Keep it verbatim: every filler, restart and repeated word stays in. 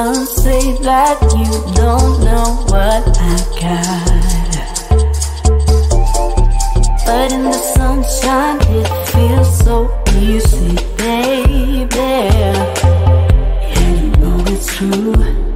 Some say that you don't know what I got, but in the sunshine it feels so easy, baby. And you know it's true.